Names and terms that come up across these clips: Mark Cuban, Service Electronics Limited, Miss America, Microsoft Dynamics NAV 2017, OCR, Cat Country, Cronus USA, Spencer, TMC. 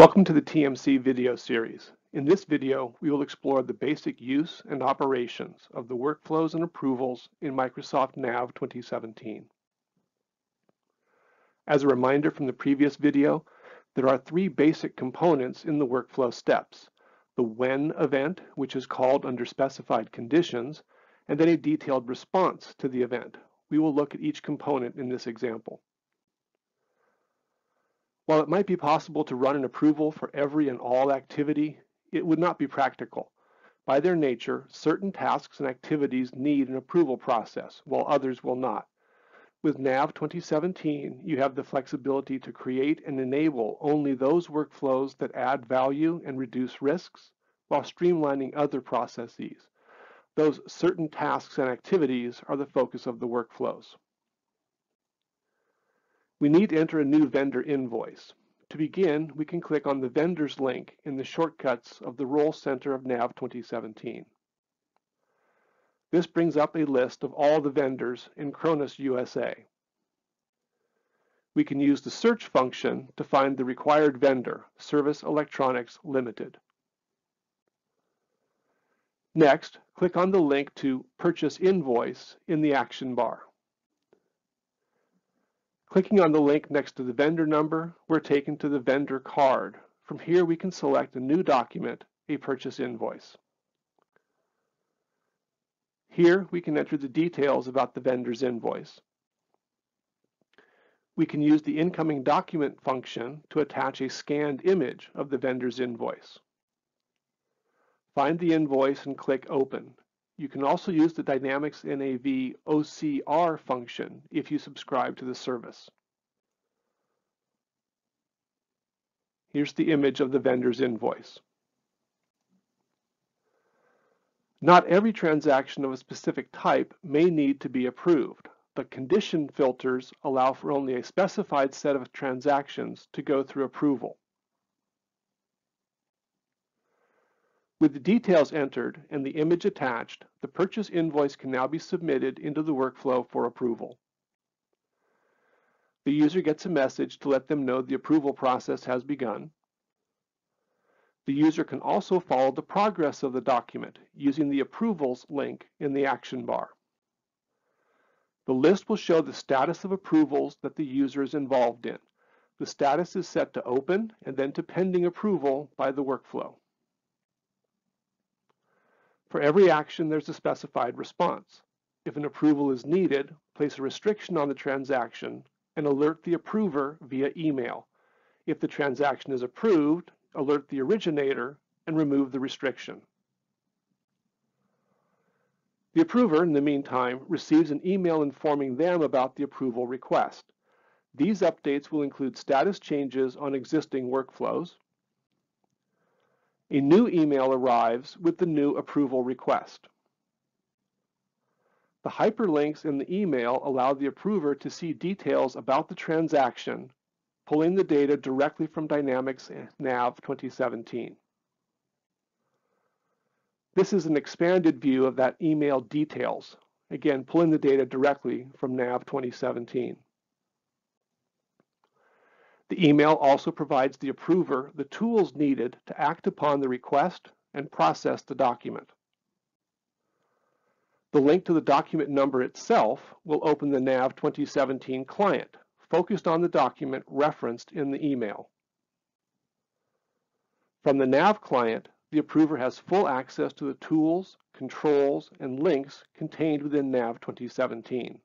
Welcome to the TMC video series. In this video, we will explore the basic use and operations of the workflows and approvals in Microsoft NAV 2017. As a reminder from the previous video, there are three basic components in the workflow steps: the when event, which is called under specified conditions, and then a detailed response to the event. We will look at each component in this example. While it might be possible to run an approval for every and all activity, it would not be practical. By their nature, certain tasks and activities need an approval process, while others will not. With NAV 2017, you have the flexibility to create and enable only those workflows that add value and reduce risks, while streamlining other processes. Those certain tasks and activities are the focus of the workflows. We need to enter a new vendor invoice. To begin, we can click on the vendors link in the shortcuts of the Role Center of NAV 2017. This brings up a list of all the vendors in Cronus USA. We can use the search function to find the required vendor, Service Electronics Limited. Next, click on the link to Purchase Invoice in the action bar. Clicking on the link next to the vendor number, we're taken to the vendor card. From here, we can select a new document, a purchase invoice. Here, we can enter the details about the vendor's invoice. We can use the incoming document function to attach a scanned image of the vendor's invoice. Find the invoice and click Open. You can also use the Dynamics NAV OCR function if you subscribe to the service. Here's the image of the vendor's invoice. Not every transaction of a specific type may need to be approved, but condition filters allow for only a specified set of transactions to go through approval. With the details entered and the image attached, the purchase invoice can now be submitted into the workflow for approval. The user gets a message to let them know the approval process has begun. The user can also follow the progress of the document using the approvals link in the action bar. The list will show the status of approvals that the user is involved in. The status is set to open and then to pending approval by the workflow. For every action, there's a specified response. If an approval is needed, place a restriction on the transaction and alert the approver via email. If the transaction is approved, alert the originator and remove the restriction. The approver, in the meantime, receives an email informing them about the approval request. These updates will include status changes on existing workflows. A new email arrives with the new approval request. The hyperlinks in the email allow the approver to see details about the transaction, pulling the data directly from Dynamics NAV 2017. This is an expanded view of that email details, again pulling the data directly from NAV 2017. The email also provides the approver the tools needed to act upon the request and process the document. The link to the document number itself will open the NAV 2017 client, focused on the document referenced in the email. From the NAV client, the approver has full access to the tools, controls, and links contained within NAV 2017.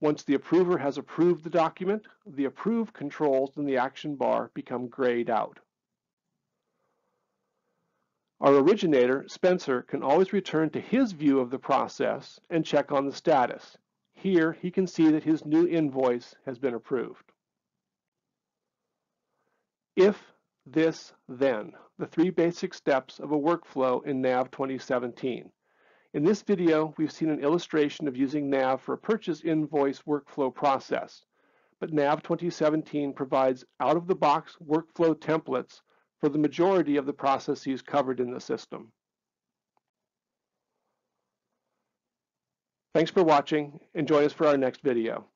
Once the approver has approved the document, the approved controls in the action bar become grayed out. Our originator, Spencer, can always return to his view of the process and check on the status. Here, he can see that his new invoice has been approved. If, this, then, the three basic steps of a workflow in NAV 2017. In this video, we've seen an illustration of using NAV for a purchase invoice workflow process, but NAV 2017 provides out-of-the-box workflow templates for the majority of the processes covered in the system. Thanks for watching, and join us for our next video.